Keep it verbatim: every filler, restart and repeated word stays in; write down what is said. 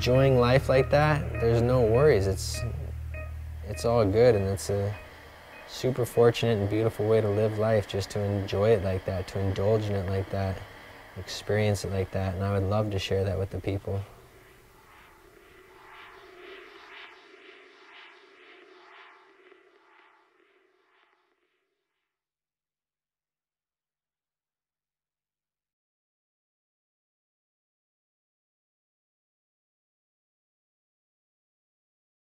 enjoying life like that, there's no worries. It's, it's all good, and it's a super fortunate and beautiful way to live life, just to enjoy it like that, to indulge in it like that, experience it like that, and I would love to share that with the people.